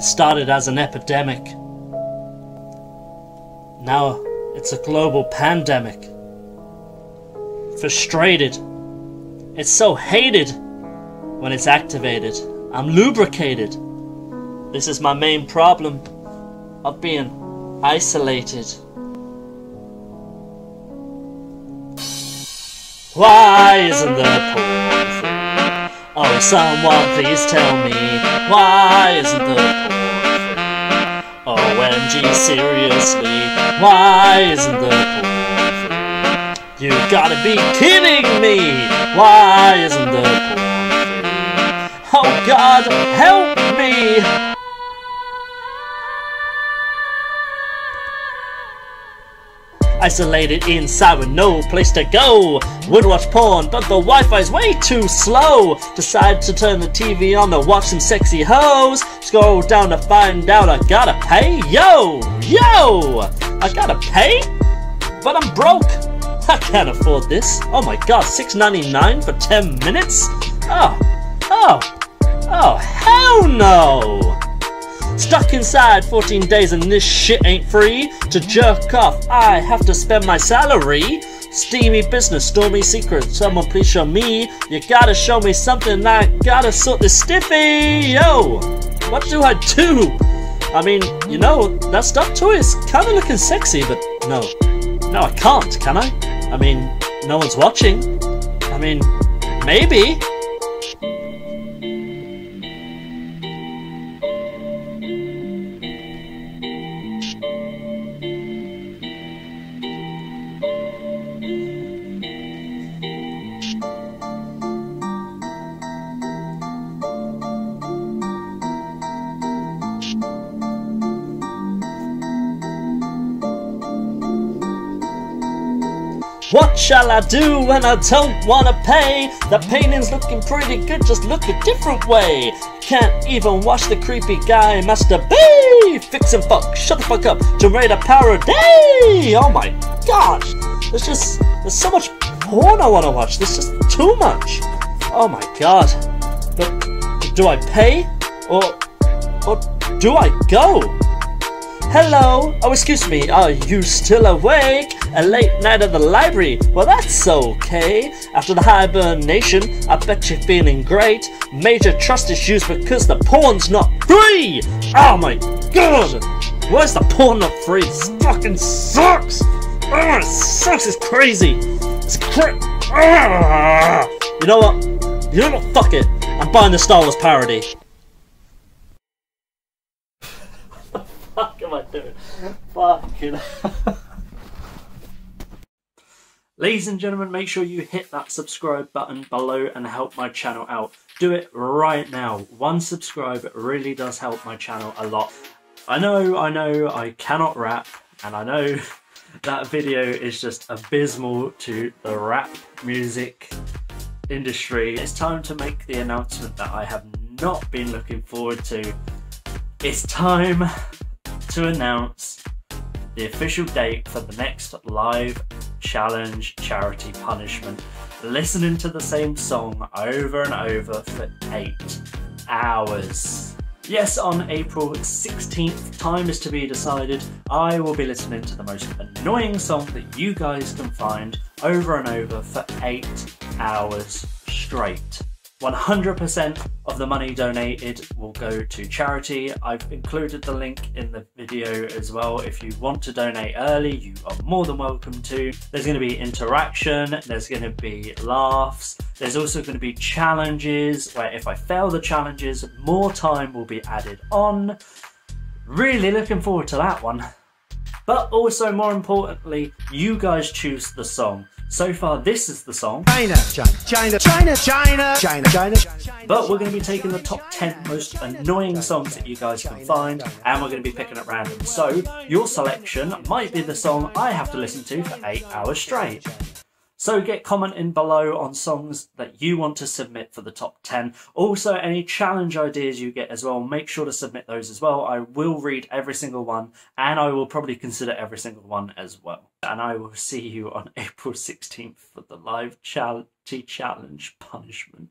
It started as an epidemic. Now it's a global pandemic. Frustrated. It's so hated when it's activated. I'm lubricated. This is my main problem of being isolated. Why isn't the poor free? Oh, someone please tell me, why isn't the poor free? OMG, seriously, why isn't the poor free? You gotta be kidding me, why isn't the poor free? Oh God, help me! Isolated inside with no place to go. Would watch porn, but the Wi-Fi's way too slow. Decide to turn the TV on to watch some sexy hoes. Scroll down to find out I gotta pay. Yo! I gotta pay? But I'm broke. I can't afford this. Oh my God, $6.99 for 10 minutes? Oh, hell no! Stuck inside 14 days and this shit ain't free. To jerk off, I have to spend my salary. Steamy business, stormy secrets, someone please show me. You gotta show me something, I gotta sort this stiffy. Yo, what do I do? I mean, you know, that stuff too is kinda looking sexy, but no, I can't, can I? I mean, no one's watching. I mean, maybe. What shall I do when I don't wanna pay? The painting's looking pretty good, just look a different way. Can't even watch the creepy guy masturbate. Fix and fuck, shut the fuck up, generate a power a day. Oh my gosh, there's so much porn I wanna watch, there's just too much. Oh my God, but do I pay or do I go? Hello, oh excuse me, are you still awake? A late night at the library, well that's okay. After the hibernation, I bet you're feeling great. Major trust issues because the porn's not free! Oh my God! Where's the porn not free? This fucking sucks! Oh, it sucks, it's crazy! It's crap! Oh. You know what? You know what? Fuck it. I'm buying the Star Wars parody. What the fuck am I doing? Fucking Ladies and gentlemen, make sure you hit that subscribe button below and help my channel out. Do it right now. One subscribe really does help my channel a lot. I know I cannot rap, and I know that video is just abysmal to the rap music industry. It's time to make the announcement that I have not been looking forward to. It's time to announce the official date for the next live challenge charity punishment. Listening to the same song over and over for 8 hours. Yes, on April 16th, time is to be decided, I will be listening to the most annoying song that you guys can find over and over for 8 hours straight. 100% of the money donated will go to charity. I've included the link in the video as well. If you want to donate early, you are more than welcome to. There's going to be interaction, there's going to be laughs, there's also going to be challenges where if I fail the challenges, more time will be added on. Really looking forward to that one. But also, more importantly, you guys choose the song. So far, this is the song. China. But we're going to be taking the top 10 most annoying songs that you guys can find, and we're going to be picking at random. So your selection might be the song I have to listen to for 8 hours straight. So get commenting below on songs that you want to submit for the top 10. Also, any challenge ideas you get as well, make sure to submit those as well. I will read every single one, and I will probably consider every single one as well. And I will see you on April 16th for the live charity challenge punishment.